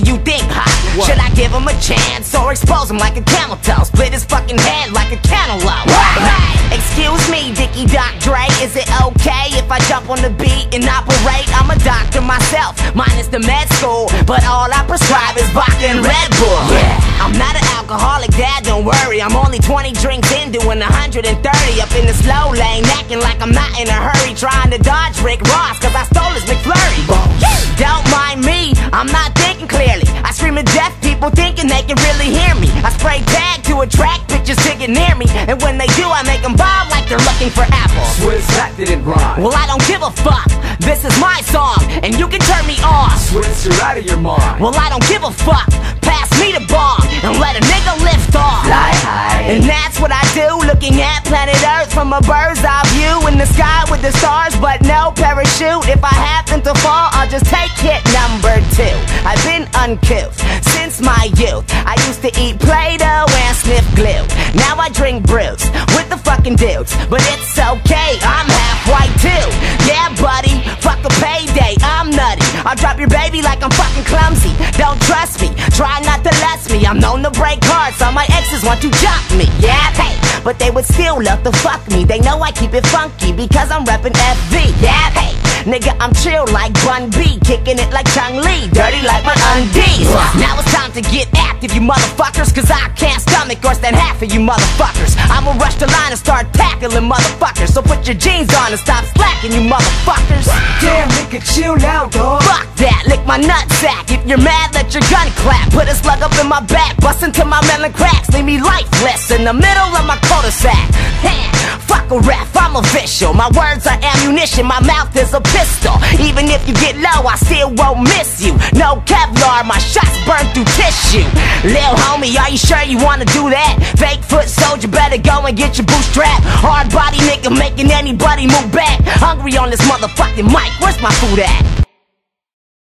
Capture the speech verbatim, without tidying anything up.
do you think, huh? What? Should I give him a chance or expose him like a camel toe? Split his fucking head like a cantaloupe. Hey, excuse me, Dickie Doc Dre, is it okay if I jump on the beat and operate? I'm a doctor myself, minus the med school, but all I prescribe is vodka and Red Bull. Yeah. I'm not an alcoholic, Dad, don't worry. I'm only twenty drinks in, doing one hundred thirty up in the slow lane, acting like I'm not in a hurry, trying to dodge Rick Ross, cause I stole his McFlurry. Don't mind me, I'm not thinking clearly. I scream at deaf people thinking they can really hear me. I spray tag to attract bitches to get near me, and when they do I make them bob like they're looking for apples. Swizz that didn't rhyme. Well, I don't give a fuck, this is my song and you can turn me on. Swizz, you're out of your mind. Well, I don't give a fuck, pass me the bomb and let a nigga lift off. Fly high. And that's what I do, looking at planet Earth from a bird's eye view, in the sky with the stars but no parachute. If I happen to fall, I'll just take hit number two. I've been uncouth since my youth. I used to eat Play-Doh and sniff glue. Now I drink brews with the fucking dudes, but it's okay, I'm half white too. Yeah, buddy, fuck a payday, I'm nutty. I'll drop your baby like I'm fucking clumsy. Don't trust me, try not to lust me. I'm known to break hearts, all my exes want to jump me. Yeah, hey, but they would still love to fuck me. They know I keep it funky because I'm reppin' F V. Yeah, hey, nigga, I'm chill like Bun B, kicking it like Chang Lee, dirty like my undies. Now it's time to get active, you motherfuckers, cause I can't stomach or stand half of you motherfuckers. I'ma rush the line and start tackling motherfuckers, so put your jeans on and stop slacking, you motherfuckers. Damn, nigga, chill out, dog. Fuck that, lick my nutsack. If you're mad, let your gun clap. Put a slug up in my back, bust into my melon cracks, leave me lifeless in the middle of my cul-de-sac. Fuck a ref, I'm official. My words are ammunition, my mouth is a pistol. Even if you get low, I still won't miss you. No Kevlar, my shots burn through tissue. Lil homie, are you sure you wanna do that? Fake foot soldier, better go and get your bootstrap. Hard body nigga making anybody move back. Hungry on this motherfucking mic, where's my food at?